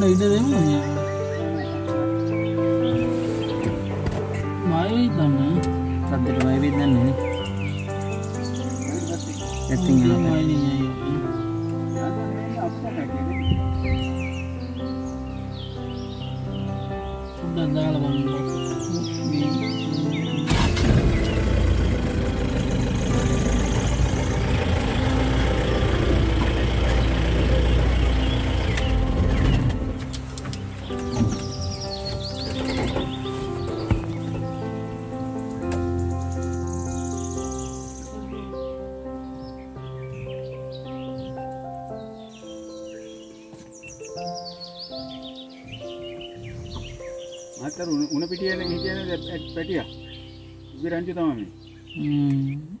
Đây đến một nhà máy làm này thật tuyệt vời bên này này cái tiếng nó máy này cũng đơn giản là bằng Una pitiya, una pitiya, una pitiya. We're going to do it.